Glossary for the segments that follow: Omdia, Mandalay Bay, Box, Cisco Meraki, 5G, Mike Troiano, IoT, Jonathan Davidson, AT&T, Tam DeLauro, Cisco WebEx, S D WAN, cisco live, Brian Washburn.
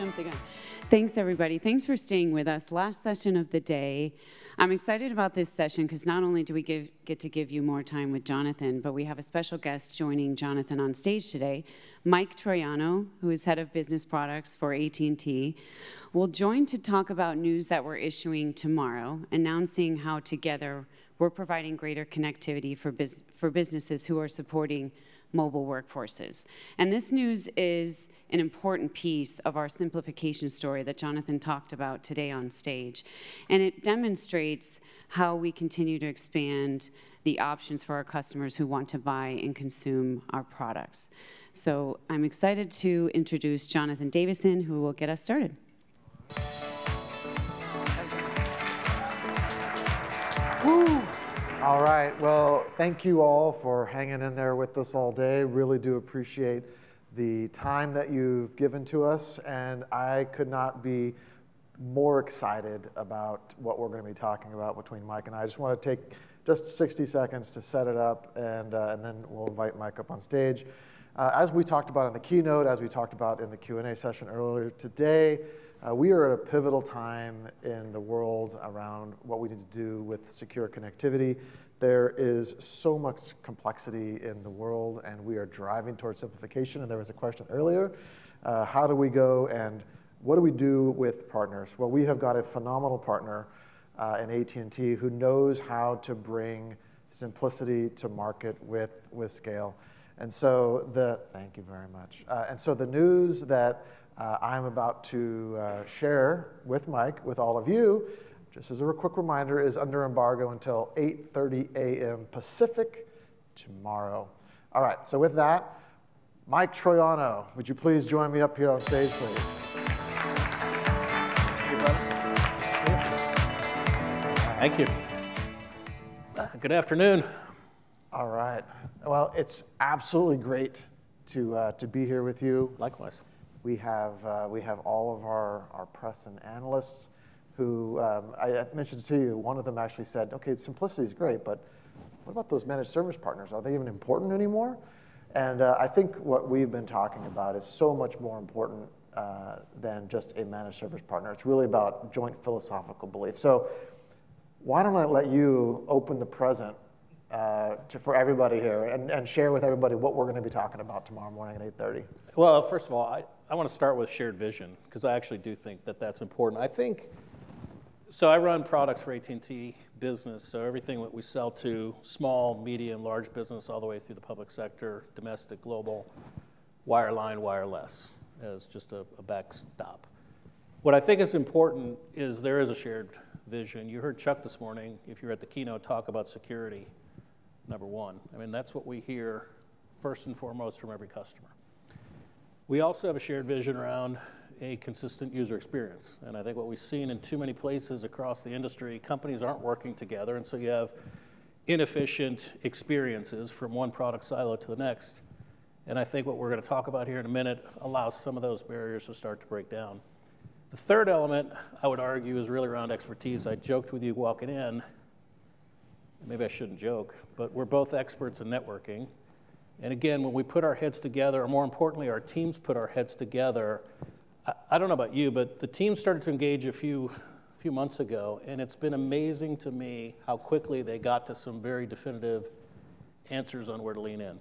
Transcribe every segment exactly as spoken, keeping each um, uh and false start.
jumped the gun. Thanks, everybody. Thanks for staying with us. Last session of the day. I'm excited about this session because not only do we give, get to give you more time with Jonathan, but we have a special guest joining Jonathan on stage today. Mike Troiano, who is head of business products for A T and T, will join to talk about news that we're issuing tomorrow, announcing how together we're providing greater connectivity for, bus for businesses who are supporting mobile workforces. And this news is an important piece of our simplification story that Jonathan talked about today on stage. And it demonstrates how we continue to expand the options for our customers who want to buy and consume our products. So I'm excited to introduce Jonathan Davidson, who will get us started. Woo. All right, well, thank you all for hanging in there with us all day. Really do appreciate the time that you've given to us, and I could not be more excited about what we're going to be talking about between Mike and I. I just want to take just sixty seconds to set it up, and, uh, and then we'll invite Mike up on stage. Uh, as we talked about in the keynote, as we talked about in the Q and A session earlier today, Uh, we are at a pivotal time in the world around what we need to do with secure connectivity. There is so much complexity in the world, and we are driving towards simplification. And there was a question earlier, uh, how do we go and what do we do with partners? Well, we have got a phenomenal partner uh, in A T and T who knows how to bring simplicity to market with, with scale. And so the, thank you very much. Uh, and so the news that Uh, I'm about to uh, share with Mike, with all of you, just as a quick reminder, is under embargo until eight thirty a m Pacific tomorrow. All right, so with that, Mike Troiano, would you please join me up here on stage, please? Thank you. Good afternoon. All right. Well, it's absolutely great to, uh, to be here with you. Likewise. We have, uh, we have all of our, our press and analysts who, um, I mentioned to you, one of them actually said, okay, simplicity is great, but what about those managed service partners? Are they even important anymore? And uh, I think what we've been talking about is so much more important uh, than just a managed service partner. It's really about joint philosophical belief. So why don't I let you open the present Uh, to, for everybody here and, and share with everybody what we're going to be talking about tomorrow morning at eight thirty. Well, first of all, I, I want to start with shared vision, because I actually do think that that's important. I think, so I run products for A T and T business, so everything that we sell to small, medium, large business, all the way through the public sector, domestic, global, wireline, wireless, as just a, a backstop. What I think is important is there is a shared vision. You heard Chuck this morning, if you were at the keynote, talk about security. Number one. I mean, that's what we hear first and foremost from every customer. We also have a shared vision around a consistent user experience. And I think what we've seen in too many places across the industry, companies aren't working together, and so you have inefficient experiences from one product silo to the next. And I think what we're going to talk about here in a minute allows some of those barriers to start to break down. The third element, I would argue, is really around expertise. I joked with you walking in. Maybe I shouldn't joke, but we're both experts in networking. And again, when we put our heads together, or more importantly, our teams put our heads together, I, I don't know about you, but the team started to engage a few, few months ago, and it's been amazing to me how quickly they got to some very definitive answers on where to lean in.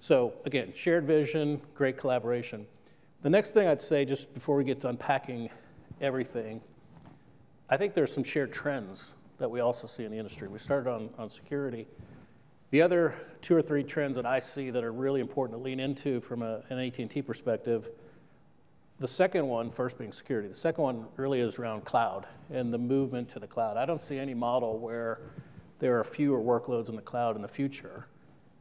So again, shared vision, great collaboration. The next thing I'd say, just before we get to unpacking everything, I think there's some shared trends that we also see in the industry. We started on, on security. The other two or three trends that I see that are really important to lean into from a, an A T and T perspective, the second one, first being security, the second one really is around cloud and the movement to the cloud. I don't see any model where there are fewer workloads in the cloud in the future.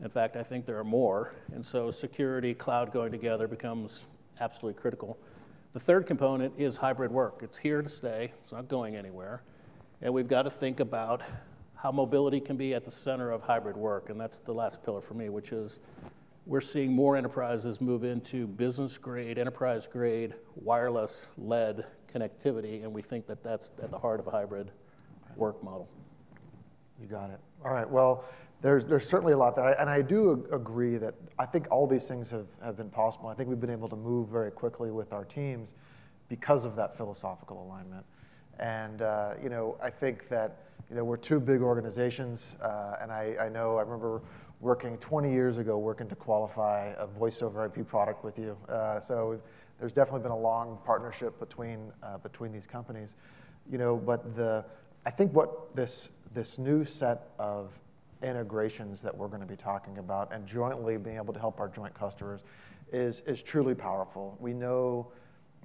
In fact, I think there are more. And so security, cloud going together becomes absolutely critical. The third component is hybrid work. It's here to stay. It's not going anywhere. And we've got to think about how mobility can be at the center of hybrid work. And that's the last pillar for me, which is we're seeing more enterprises move into business-grade, enterprise-grade, wireless-led connectivity. And we think that that's at the heart of a hybrid work model. You got it. All right. Well, there's, there's certainly a lot there. And I do agree that I think all these things have, have been possible. I think we've been able to move very quickly with our teams because of that philosophical alignment. And uh, you know, I think that you know we're two big organizations, uh, and I, I know I remember working twenty years ago working to qualify a voice over I P product with you. Uh, so there's definitely been a long partnership between uh, between these companies. You know, but the I think what this this new set of integrations that we're going to be talking about and jointly being able to help our joint customers is is truly powerful. We know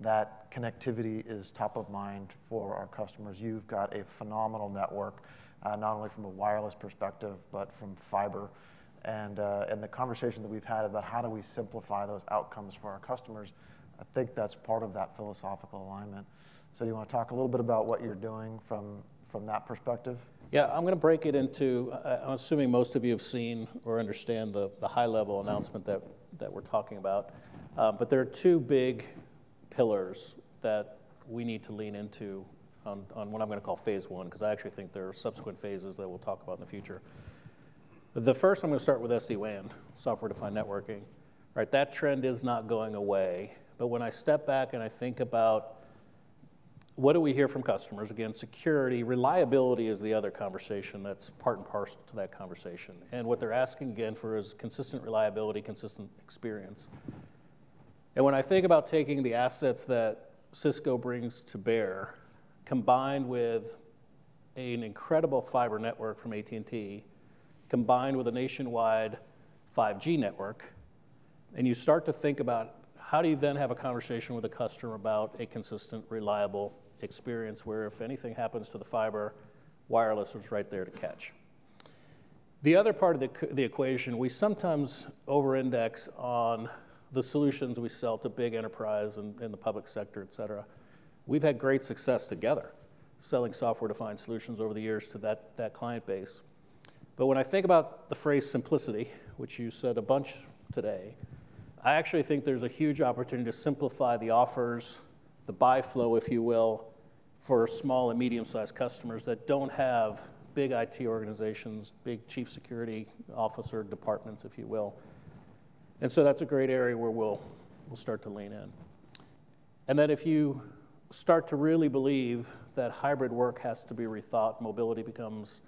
that connectivity is top of mind for our customers. You've got a phenomenal network, uh, not only from a wireless perspective, but from fiber. And, uh, and the conversation that we've had about how do we simplify those outcomes for our customers, I think that's part of that philosophical alignment. So do you want to talk a little bit about what you're doing from, from that perspective? Yeah, I'm going to break it into, uh, I'm assuming most of you have seen or understand the, the high-level announcement that, that we're talking about. Uh, but there are two big pillars that we need to lean into on, on what I'm going to call phase one, because I actually think there are subsequent phases that we'll talk about in the future. The first, I'm going to start with S D WAN, software-defined networking. Right, that trend is not going away. But when I step back and I think about what do we hear from customers? Again, security, reliability is the other conversation that's part and parcel to that conversation. And what they're asking again for is consistent reliability, consistent experience. And when I think about taking the assets that Cisco brings to bear, combined with an incredible fiber network from A T and T, combined with a nationwide five G network, and you start to think about how do you then have a conversation with a customer about a consistent, reliable experience where if anything happens to the fiber, wireless is right there to catch. The other part of the, the equation, we sometimes over-index on the solutions we sell to big enterprise and in the public sector, et cetera. We've had great success together selling software-defined solutions over the years to that, that client base. But when I think about the phrase simplicity, which you said a bunch today, I actually think there's a huge opportunity to simplify the offers, the buy flow, if you will, for small and medium-sized customers that don't have big I T organizations, big chief security officer departments, if you will. And so that's a great area where we'll, we'll start to lean in. And then if you start to really believe that hybrid work has to be rethought, mobility becomes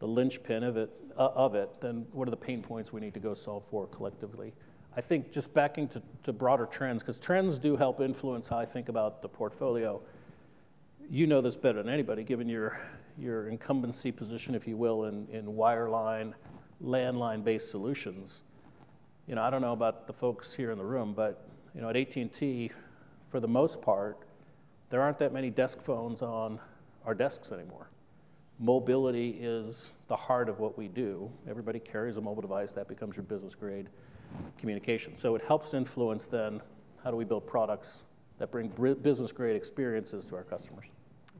the linchpin of it, uh, of it, then what are the pain points we need to go solve for collectively? I think just backing to, to broader trends, because trends do help influence how I think about the portfolio. You know this better than anybody, given your, your incumbency position, if you will, in, in wireline, landline-based solutions. You know, I don't know about the folks here in the room, but you know, at A T and T, for the most part, there aren't that many desk phones on our desks anymore. Mobility is the heart of what we do. Everybody carries a mobile device. That becomes your business-grade communication. So it helps influence then how do we build products that bring business-grade experiences to our customers.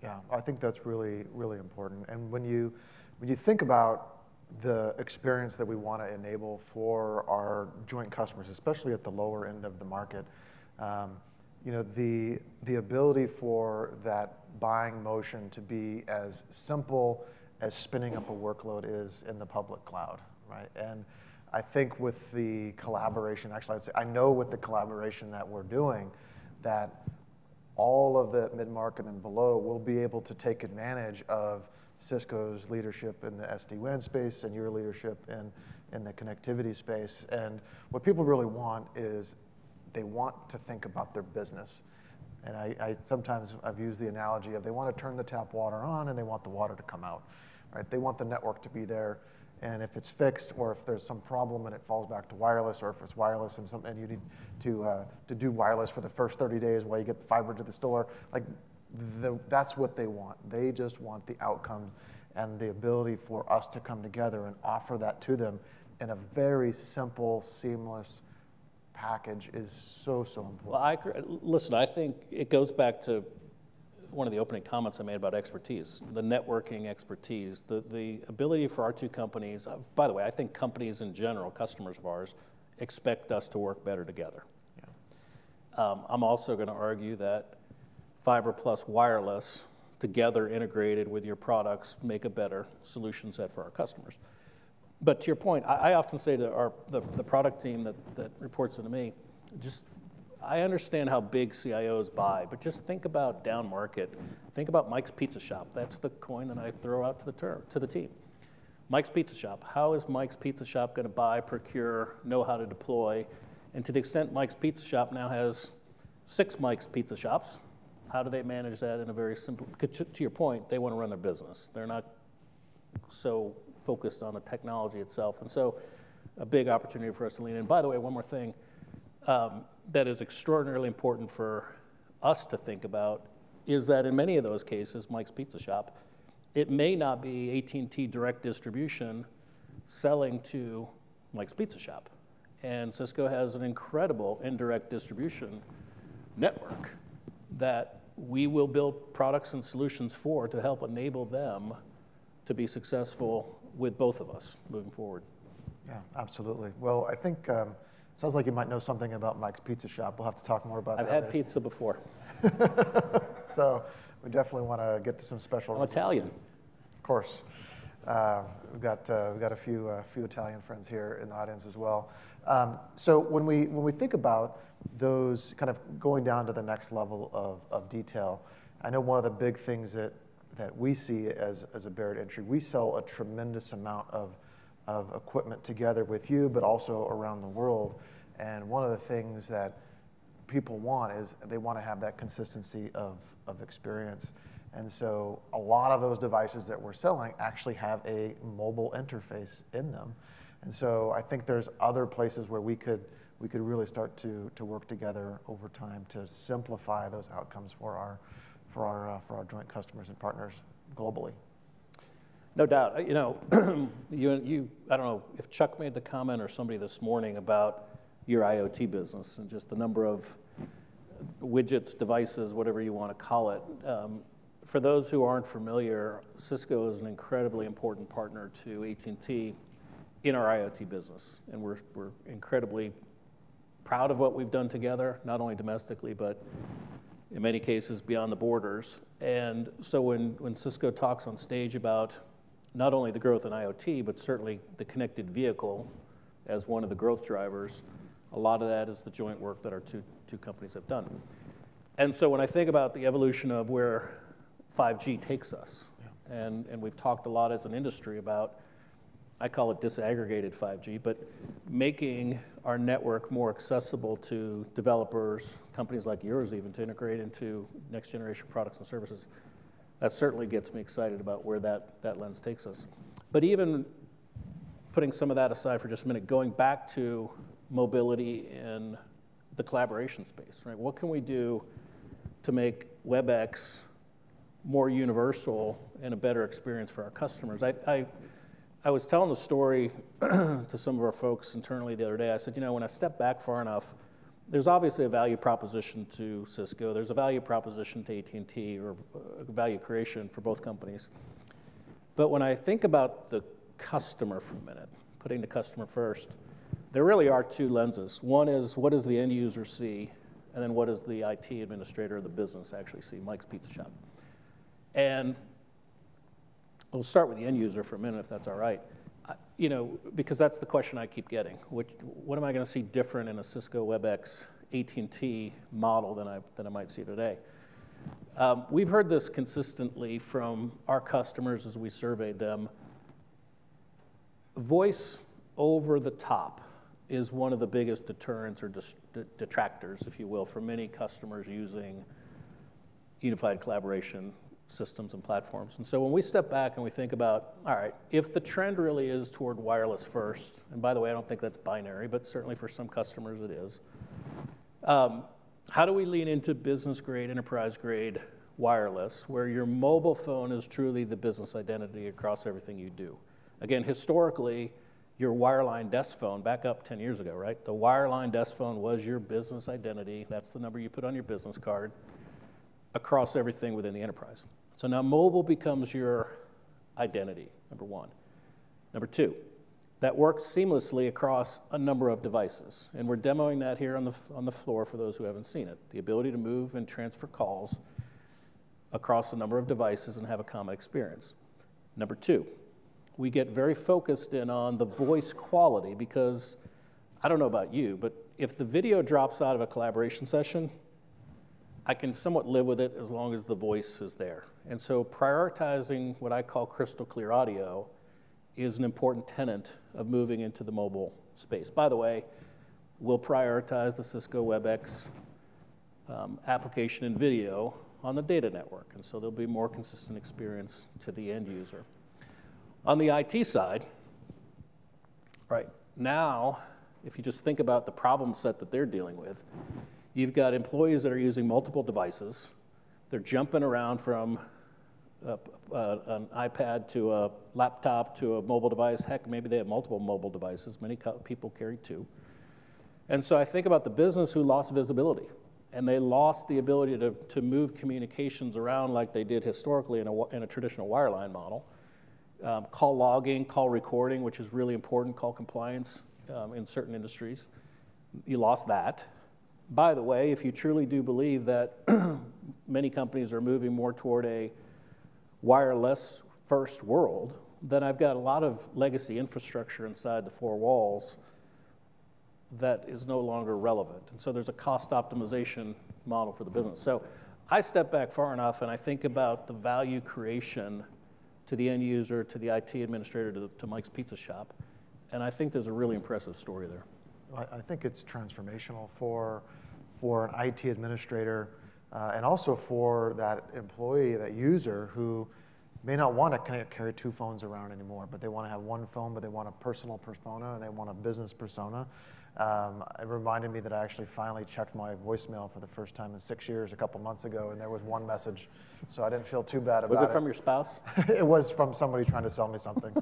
Yeah, I think that's really, really important. And when you, when you think about the experience that we want to enable for our joint customers, especially at the lower end of the market, um, you know, the, the ability for that buying motion to be as simple as spinning up a workload is in the public cloud, right? And I think with the collaboration, actually I'd say, I know with the collaboration that we're doing, that all of the mid-market and below will be able to take advantage of Cisco's leadership in the S D WAN space and your leadership in, in the connectivity space. And what people really want is they want to think about their business. And I, I sometimes I've used the analogy of they want to turn the tap water on and they want the water to come out. Right? They want the network to be there. And if it's fixed or if there's some problem and it falls back to wireless, or if it's wireless and, some, and you need to, uh, to do wireless for the first thirty days while you get the fiber to the store, like, The, that's what they want. They just want the outcome and the ability for us to come together and offer that to them in a very simple, seamless package is so, so important. Well, I, listen, I think it goes back to one of the opening comments I made about expertise, the networking expertise, the, the ability for our two companies. By the way, I think companies in general, customers of ours, expect us to work better together. Yeah. Um, I'm also going to argue that fiber plus wireless together integrated with your products make a better solution set for our customers. But to your point, I, I often say to our, the, the product team that, that reports into me, just I understand how big C I Os buy, but just think about down market. Think about Mike's Pizza Shop. That's the coin that I throw out to the term, to the team. Mike's Pizza Shop. How is Mike's Pizza Shop going to buy, procure, know how to deploy? And to the extent Mike's Pizza Shop now has six Mike's Pizza Shops, how do they manage that in a very simple, because to your point, they want to run their business. They're not so focused on the technology itself. And so a big opportunity for us to lean in. By the way, one more thing um, that is extraordinarily important for us to think about is that in many of those cases, Mike's Pizza Shop, it may not be A T and T direct distribution selling to Mike's Pizza Shop. And Cisco has an incredible indirect distribution network that we will build products and solutions for to help enable them to be successful with both of us moving forward. Yeah, absolutely. Well, I think um, it sounds like you might know something about Mike's Pizza Shop. We'll have to talk more about I've that. I've had later. Pizza before. So we definitely want to get to some special. I'm results. Italian, of course. Uh, we've got uh, we've got a few uh, few Italian friends here in the audience as well. Um, so when we when we think about those kind of going down to the next level of, of detail, I know one of the big things that that we see as as a barrier to entry, we sell a tremendous amount of of equipment together with you, but also around the world. And one of the things that people want is they want to have that consistency of of experience. And so a lot of those devices that we're selling actually have a mobile interface in them. And so I think there's other places where we could we could really start to to work together over time to simplify those outcomes for our for our uh, for our joint customers and partners globally. No doubt. You know, you you I don't know if Chuck made the comment or somebody this morning about your IoT business and just the number of widgets, devices, whatever you want to call it. Um, For those who aren't familiar, Cisco is an incredibly important partner to A T and T in our IoT business. And we're, we're incredibly proud of what we've done together, not only domestically, but in many cases beyond the borders. And so when, when Cisco talks on stage about not only the growth in IoT, but certainly the connected vehicle as one of the growth drivers, a lot of that is the joint work that our two, two companies have done. And so when I think about the evolution of where five G takes us. Yeah. And, and we've talked a lot as an industry about, I call it disaggregated five G, but making our network more accessible to developers, companies like yours even, to integrate into next generation products and services. That certainly gets me excited about where that, that lens takes us. But even putting some of that aside for just a minute, going back to mobility in the collaboration space, right? What can we do to make WebEx more universal and a better experience for our customers? I, I, I was telling the story to some of our folks internally the other day. I said, you know, when I step back far enough, there's obviously a value proposition to Cisco. There's a value proposition to A T and T, or value creation for both companies. But when I think about the customer for a minute, putting the customer first, there really are two lenses. One is, what does the end user see? And then what does the I T administrator of the business actually see? Mike's Pizza Shop. And we'll start with the end user for a minute, if that's all right. I, you know, because that's the question I keep getting. Which, what am I going to see different in a Cisco WebEx A T and T model than I, than I might see today? Um, we've heard this consistently from our customers as we surveyed them. Voice over the top is one of the biggest deterrents or detractors, if you will, for many customers using unified collaboration systems and platforms. And so when we step back and we think about, all right, if the trend really is toward wireless first, and by the way, I don't think that's binary, but certainly for some customers it is, um, how do we lean into business-grade, enterprise-grade wireless, where your mobile phone is truly the business identity across everything you do? Again, historically, your wireline desk phone, back up ten years ago, right? The wireline desk phone was your business identity. That's the number you put on your business card across everything within the enterprise. So now mobile becomes your identity, number one. Number two, that works seamlessly across a number of devices. And we're demoing that here on the, on the floor for those who haven't seen it. The ability to move and transfer calls across a number of devices and have a common experience. Number two, we get very focused in on the voice quality because I don't know about you, but if the video drops out of a collaboration session, I can somewhat live with it as long as the voice is there. And so prioritizing what I call crystal clear audio is an important tenet of moving into the mobile space. By the way, we'll prioritize the Cisco WebEx um, application and video on the data network, and so there'll be more consistent experience to the end user. On the I T side, right now, if you just think about the problem set that they're dealing with, you've got employees that are using multiple devices. They're jumping around from a, a, an iPad to a laptop to a mobile device. Heck, maybe they have multiple mobile devices. Many people carry two. And so I think about the business who lost visibility, and they lost the ability to, to move communications around like they did historically in a, in a traditional wireline model. Um, call logging, call recording, which is really important, call compliance um, in certain industries. You lost that. By the way, if you truly do believe that many companies are moving more toward a wireless first world, then I've got a lot of legacy infrastructure inside the four walls that is no longer relevant. And so there's a cost optimization model for the business. So I step back far enough and I think about the value creation to the end user, to the I T administrator, to, to Mike's Pizza Shop. And I think there's a really impressive story there. I, I think it's transformational for, for an I T administrator uh, and also for that employee, that user who may not want to kind of carry two phones around anymore, but they want to have one phone, but they want a personal persona and they want a business persona. Um, it reminded me that I actually finally checked my voicemail for the first time in six years a couple months ago, and there was one message, so I didn't feel too bad about it. Was it from your spouse? It was from somebody trying to sell me something.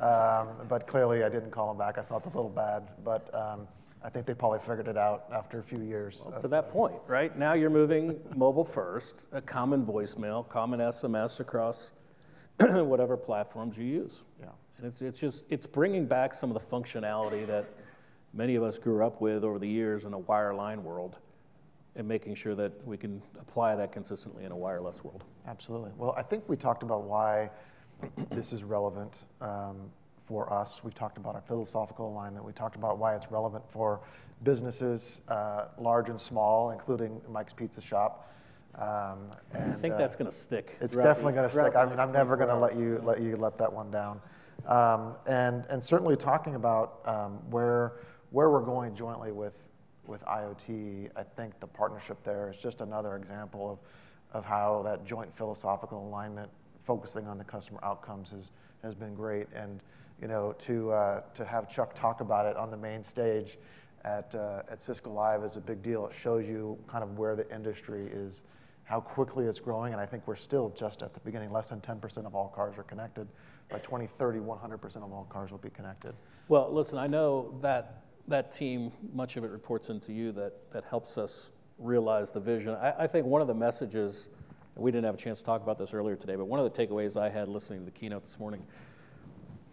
um, but clearly I didn't call them back. I felt a little bad, but um, I think they probably figured it out after a few years. Well, to that point, right? Now you're moving mobile first, a common voicemail, common S M S across whatever platforms you use. Yeah. And it's, it's just, it's bringing back some of the functionality that many of us grew up with over the years in a wireline world, and making sure that we can apply that consistently in a wireless world. Absolutely. Well, I think we talked about why this is relevant um, for us. We talked about our philosophical alignment. We talked about why it's relevant for businesses, uh, large and small, including Mike's Pizza Shop. Um, and, I think uh, that's going to stick. It's definitely going to stick. I mean, I'm never going to let you let you let that one down. Um, and and certainly talking about um, where. Where we're going jointly with, with I O T, I think the partnership there is just another example of, of how that joint philosophical alignment, focusing on the customer outcomes, has, has been great. And you know, to, uh, to have Chuck talk about it on the main stage at, uh, at Cisco Live is a big deal. It shows you kind of where the industry is, how quickly it's growing, and I think we're still just at the beginning. Less than ten percent of all cars are connected. By twenty thirty, one hundred percent of all cars will be connected. Well, listen, I know that that team, much of it reports into you, that, that helps us realize the vision. I, I think one of the messages, and we didn't have a chance to talk about this earlier today, but one of the takeaways I had listening to the keynote this morning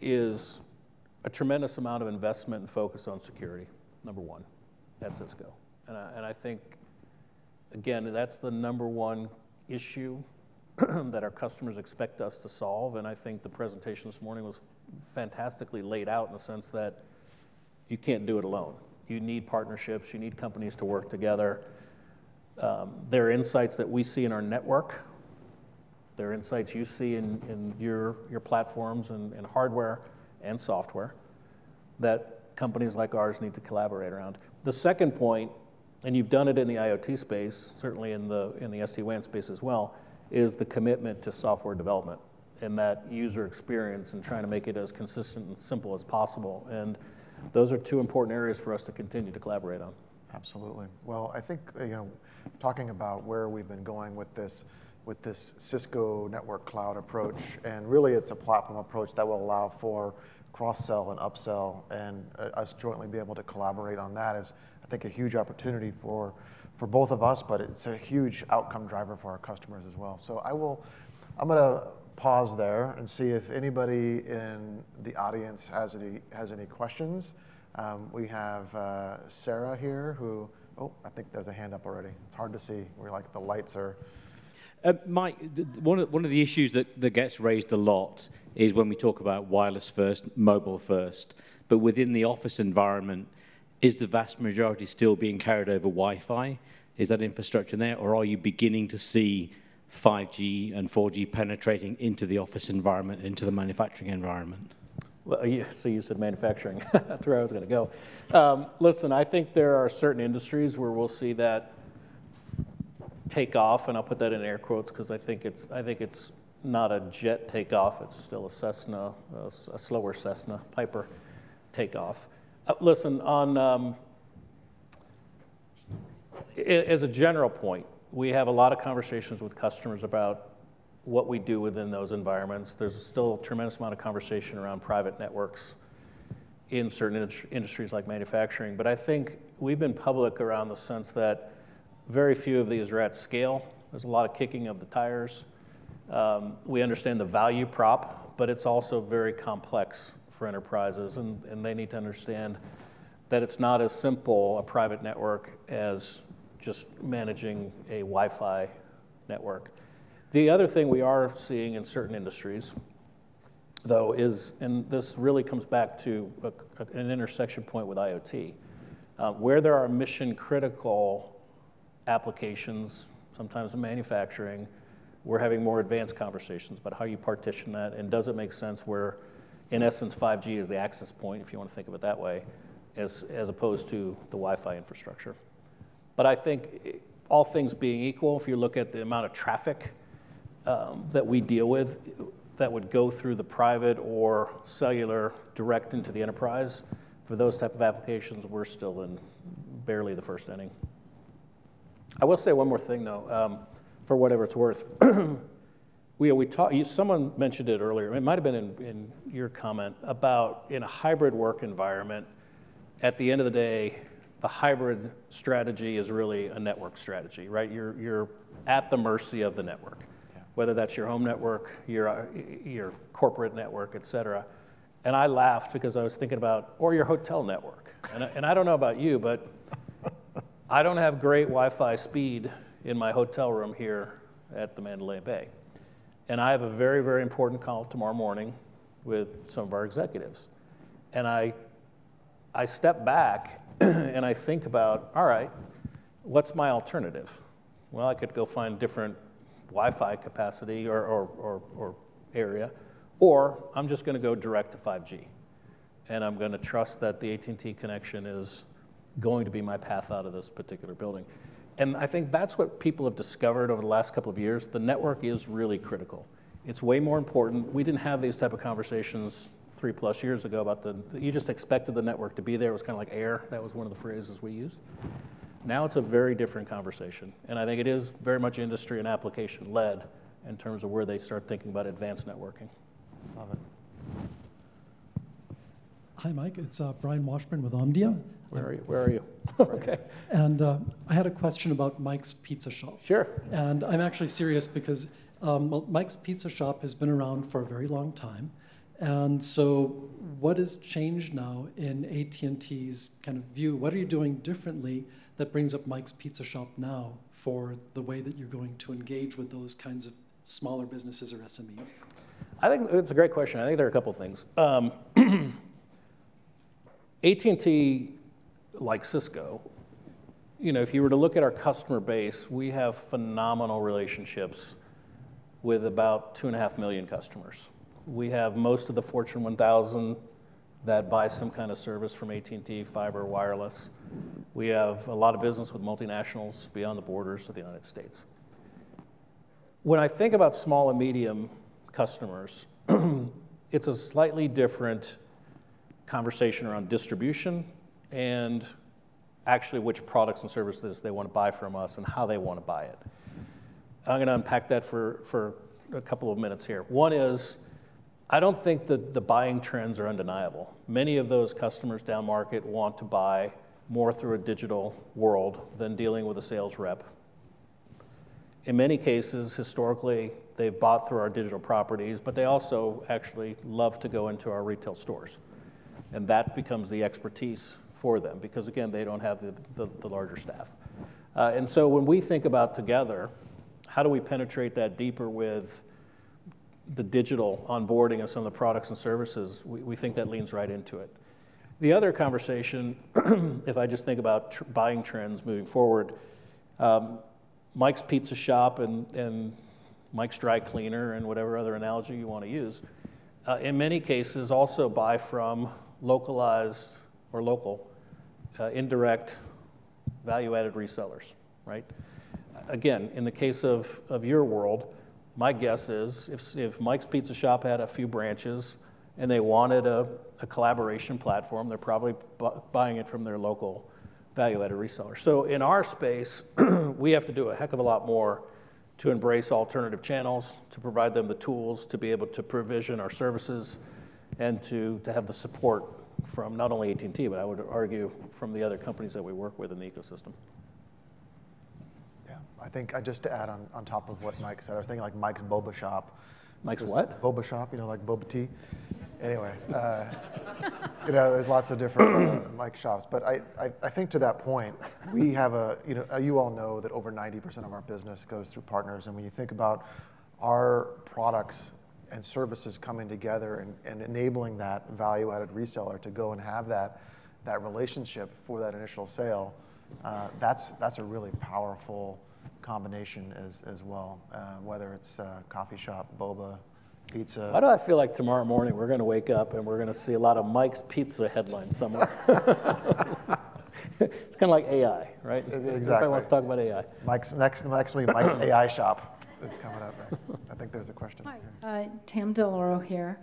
is a tremendous amount of investment and focus on security, number one, at Cisco. And I, and I think, again, that's the number one issue that our customers expect us to solve. And I think the presentation this morning was fantastically laid out in the sense that you can't do it alone. You need partnerships, you need companies to work together. Um, there are insights that we see in our network. There are insights you see in, in your, your platforms and, and hardware and software that companies like ours need to collaborate around. The second point, and you've done it in the I O T space, certainly in the, in the S D WAN space as well, is the commitment to software development and that user experience and trying to make it as consistent and simple as possible. And those are two important areas for us to continue to collaborate on. Absolutely. Well, I think, you know, talking about where we've been going with this, with this Cisco Network Cloud approach, and really it's a platform approach that will allow for cross-sell and upsell, and uh, us jointly be able to collaborate on that is, I think, a huge opportunity for, for both of us, but it's a huge outcome driver for our customers as well. So I will, I'm gonna pause there and see if anybody in the audience has any has any questions. Um, we have uh, Sarah here who, oh, I think there's a hand up already. It's hard to see. We're like, the lights are. Uh, Mike, one of, one of the issues that, that gets raised a lot is when we talk about wireless first, mobile first, but within the office environment, Is the vast majority still being carried over Wi-Fi? Is that infrastructure there, or are you beginning to see five G and four G penetrating into the office environment, into the manufacturing environment? Well, you, so you said manufacturing. That's where I was going to go. Um, listen, I think there are certain industries where we'll see that take off, and I'll put that in air quotes because I think it's I think it's not a jet takeoff. It's still a Cessna, a, a slower Cessna Piper takeoff. Uh, listen, on um, as a general point, we have a lot of conversations with customers about what we do within those environments. There's still a tremendous amount of conversation around private networks in certain in- industries like manufacturing. But I think we've been public around the sense that very few of these are at scale. There's a lot of kicking of the tires. Um, we understand the value prop, but it's also very complex for enterprises, and, and they need to understand that it's not as simple a private network as just managing a Wi-Fi network. The other thing we are seeing in certain industries, though, is, and this really comes back to a, an intersection point with IoT, uh, where there are mission-critical applications, sometimes in manufacturing, we're having more advanced conversations about how you partition that, and does it make sense where, in essence, five G is the access point, if you want to think of it that way, as, as opposed to the Wi-Fi infrastructure. But I think, all things being equal, if you look at the amount of traffic Um, that we deal with that would go through the private or cellular direct into the enterprise, for those type of applications, we're still in barely the first inning. I will say one more thing, though, um, for whatever it's worth. we we talk, you, someone mentioned it earlier. It might have been in, in your comment about in a hybrid work environment, at the end of the day, the hybrid strategy is really a network strategy, right? You're, you're at the mercy of the network, whether that's your home network, your, your corporate network, et cetera. And I laughed because I was thinking about, or your hotel network. And I, and I don't know about you, but I don't have great Wi-Fi speed in my hotel room here at the Mandalay Bay. And I have a very, very important call tomorrow morning with some of our executives. And I, I step back and I think about, all right, what's my alternative? Well, I could go find different Wi-Fi capacity or, or, or, or area, or I'm just going to go direct to five G. And I'm going to trust that the A T and T connection is going to be my path out of this particular building. And I think that's what people have discovered over the last couple of years. The network is really critical. It's way more important. We didn't have these type of conversations three plus years ago about the, you just expected the network to be there. It was kind of like air. That was one of the phrases we used. Now it's a very different conversation, and I think it is very much industry and application led in terms of where they start thinking about advanced networking. Love it. Hi, Mike. It's uh, Brian Washburn with Omdia. Where are you? Where are you? Okay. And uh, I had a question about Mike's Pizza Shop. Sure. And I'm actually serious because um, well, Mike's Pizza Shop has been around for a very long time, and so what has changed now in A T and T's kind of view? What are you doing differently that brings up Mike's Pizza Shop now for the way that you're going to engage with those kinds of smaller businesses or S M Es? I think it's a great question. I think there are a couple of things. Um, A T and T, like Cisco, you know, if you were to look at our customer base, we have phenomenal relationships with about two and a half million customers. We have most of the Fortune one thousand that buy some kind of service from A T and T, fiber, wireless. We have a lot of business with multinationals beyond the borders of the United States. When I think about small and medium customers, it's a slightly different conversation around distribution and actually which products and services they want to buy from us and how they want to buy it. I'm going to unpack that for, for a couple of minutes here. One is, I don't think that the buying trends are undeniable. Many of those customers down market want to buy more through a digital world than dealing with a sales rep. In many cases, historically, they've bought through our digital properties, but they also actually love to go into our retail stores. And that becomes the expertise for them because, again, they don't have the, the, the larger staff. Uh, and so when we think about together, how do we penetrate that deeper with the digital onboarding of some of the products and services, we, we think that leans right into it. The other conversation, if I just think about tr buying trends moving forward, um, Mike's Pizza Shop and, and Mike's Dry Cleaner and whatever other analogy you want to use, uh, in many cases also buy from localized or local uh, indirect value-added resellers, right? Again, in the case of, of your world, my guess is if, if Mike's Pizza Shop had a few branches and they wanted a, a collaboration platform, they're probably bu- buying it from their local value-added reseller. So in our space, we have to do a heck of a lot more to embrace alternative channels, to provide them the tools to be able to provision our services, and to, to have the support from not only A T and T, but I would argue from the other companies that we work with in the ecosystem. Yeah, I think I, just to add on, on top of what Mike said, I was thinking like Mike's Boba Shop. Mike's what? Boba Shop, you know, like boba tea. Anyway, uh, you know, there's lots of different uh, Mike shops. But I, I, I think to that point, we have a, you know, you all know that over ninety percent of our business goes through partners. And when you think about our products and services coming together and, and enabling that value-added reseller to go and have that, that relationship for that initial sale, uh, that's, that's a really powerful combination as, as well, uh, whether it's uh, coffee shop, boba, pizza. Why do I feel like tomorrow morning we're going to wake up and we're going to see a lot of Mike's Pizza headlines somewhere? It's kind of like A I, right? Exactly. Everybody wants to talk about A I. Mike's, next, next week, Mike's A I shop is coming up. I think there's a question. Hi, uh, Tam DeLauro here.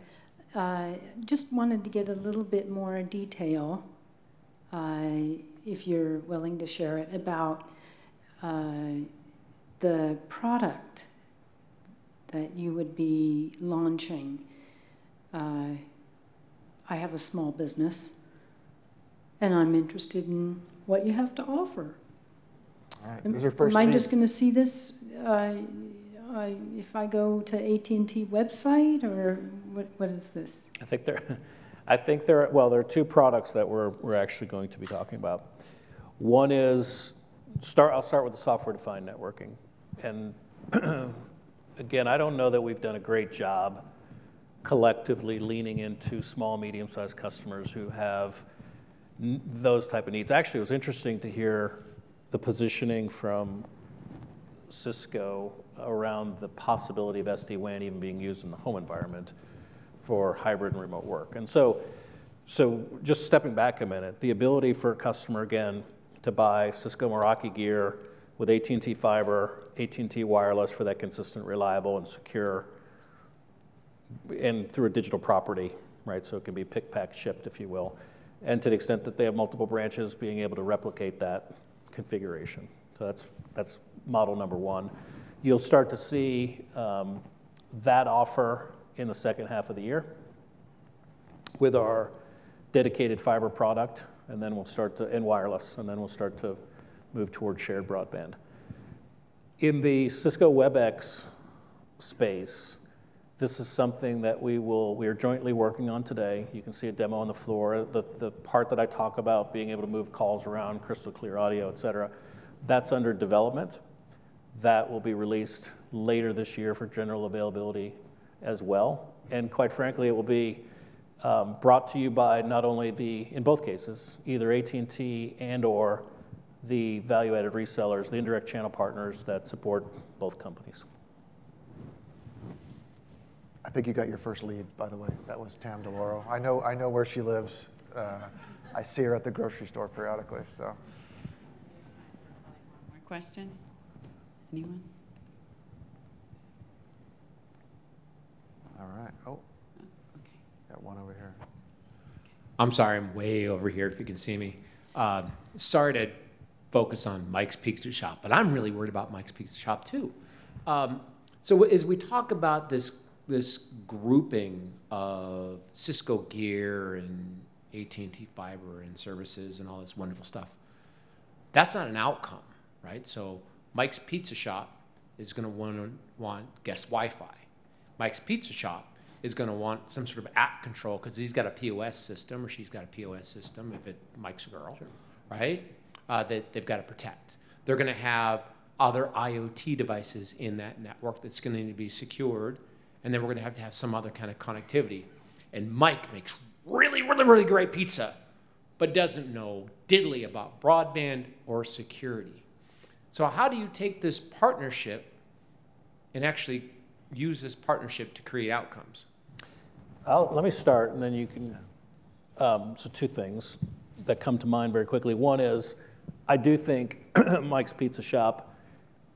Uh, just wanted to get a little bit more detail, uh, if you're willing to share it, about uh, the product that you would be launching. Uh, I have a small business, and I'm interested in what you have to offer. All right. Am, first am I just going to see this uh, I, if I go to A T and T website, or what? What is this? I think there, I think there. Are, well, there are two products that we're we're actually going to be talking about. One is start. I'll start with the software-defined networking, and again, I don't know that we've done a great job collectively leaning into small, medium-sized customers who have n those type of needs. Actually, it was interesting to hear the positioning from Cisco around the possibility of S D WAN even being used in the home environment for hybrid and remote work. And so, so just stepping back a minute, the ability for a customer, again, to buy Cisco Meraki gear with A T and T fiber, A T and T wireless for that consistent, reliable, and secure, and through a digital property, right? So it can be pick, pack, shipped, if you will. And to the extent that they have multiple branches, being able to replicate that configuration. So that's, that's model number one. You'll start to see um, that offer in the second half of the year with our dedicated fiber product, and then we'll start to, and wireless, and then we'll start to move toward shared broadband. In the Cisco WebEx space, this is something that we will, we are jointly working on today. You can see a demo on the floor. The, the part that I talk about, being able to move calls around, crystal clear audio, et cetera, that's under development. That will be released later this year for general availability as well. And quite frankly, it will be um, brought to you by not only the, in both cases, either A T and T and or the value-added resellers, the indirect channel partners that support both companies. I think you got your first lead, by the way. That was Tam DeLauro. I know, I know where she lives. Uh, I see her at the grocery store periodically. So, more question? Anyone? All right. Oh, okay. Got one over here. I'm sorry. I'm way over here. If you can see me. Uh, sorry to focus on Mike's Pizza Shop, but I'm really worried about Mike's Pizza Shop too. Um, so as we talk about this this grouping of Cisco gear and A T and T fiber and services and all this wonderful stuff, that's not an outcome, right? So Mike's Pizza Shop is going to want to want guest Wi-Fi. Mike's Pizza Shop is going to want some sort of app control because he's got a P O S system or she's got a P O S system if it Mike's a girl, sure. Right? Uh, that they've got to protect. They're going to have other IoT devices in that network that's going to need to be secured, and then we're going to have to have some other kind of connectivity. And Mike makes really, really, really great pizza, but doesn't know diddly about broadband or security. So how do you take this partnership and actually use this partnership to create outcomes? I'll, let me start, and then you can, um, so two things that come to mind very quickly. One is, I do think Mike's Pizza Shop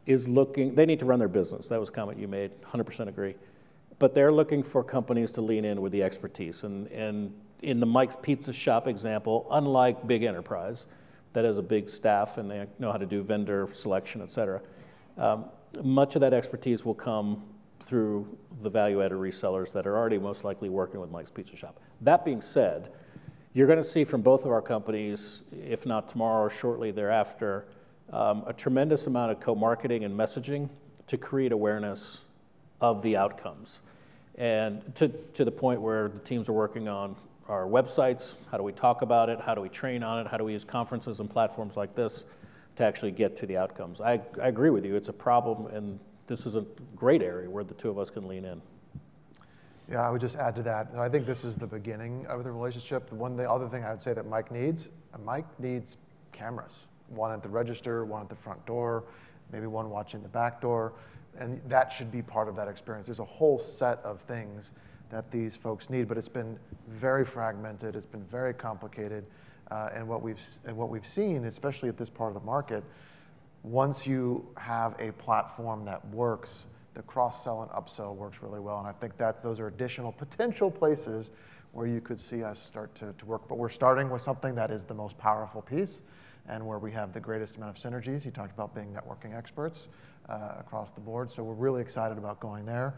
is looking, they need to run their business. That was a comment you made, one hundred percent agree. But they're looking for companies to lean in with the expertise. And, and in the Mike's Pizza Shop example, unlike big enterprise, that has a big staff and they know how to do vendor selection, et cetera, um, much of that expertise will come through the value-added resellers that are already most likely working with Mike's Pizza Shop. That being said, you're gonna see from both of our companies, if not tomorrow or shortly thereafter, um, a tremendous amount of co-marketing and messaging to create awareness of the outcomes. And to, to the point where the teams are working on our websites, how do we talk about it, how do we train on it, how do we use conferences and platforms like this to actually get to the outcomes. I, I agree with you, it's a problem, and this is a great area where the two of us can lean in. Yeah, I would just add to that. I think this is the beginning of the relationship. The one, the other thing I would say that Mike needs, Mike needs cameras. One at the register, one at the front door, maybe one watching the back door, and that should be part of that experience. There's a whole set of things that these folks need, but it's been very fragmented, it's been very complicated, uh, and what we've and what we've seen, especially at this part of the market, once you have a platform that works, the cross-sell and upsell works really well, and I think that's, those are additional potential places where you could see us start to, to work. But we're starting with something that is the most powerful piece and where we have the greatest amount of synergies. He talked about being networking experts uh, across the board, so we're really excited about going there.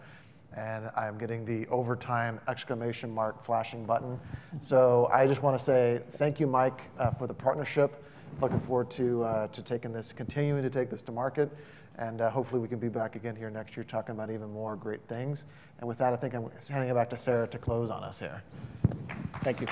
And I'm getting the overtime exclamation mark flashing button. So I just want to say thank you, Mike, uh, for the partnership. Looking forward to, uh, to taking this, continuing to take this to market. And uh, hopefully we can be back again here next year talking about even more great things. And with that, I think I'm handing it back to Sarah to close on us here. Thank you.